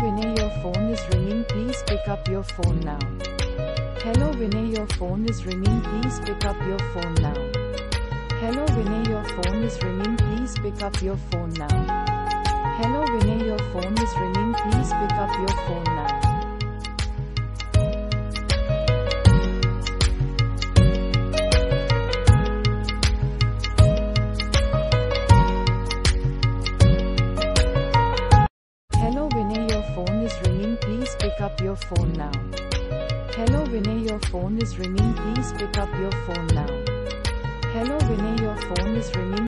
Vinay, your phone is ringing, please pick up your phone now. Hello Vinay, your phone is ringing, please pick up your phone now. Hello Vinay, your phone is ringing, please pick up your phone now. Hello Vinay, your phone is ringing, please pick up your phone now. Please pick up your phone now. Hello Vinay, your phone is ringing, please pick up your phone now. Hello Vinay, your phone is ringing.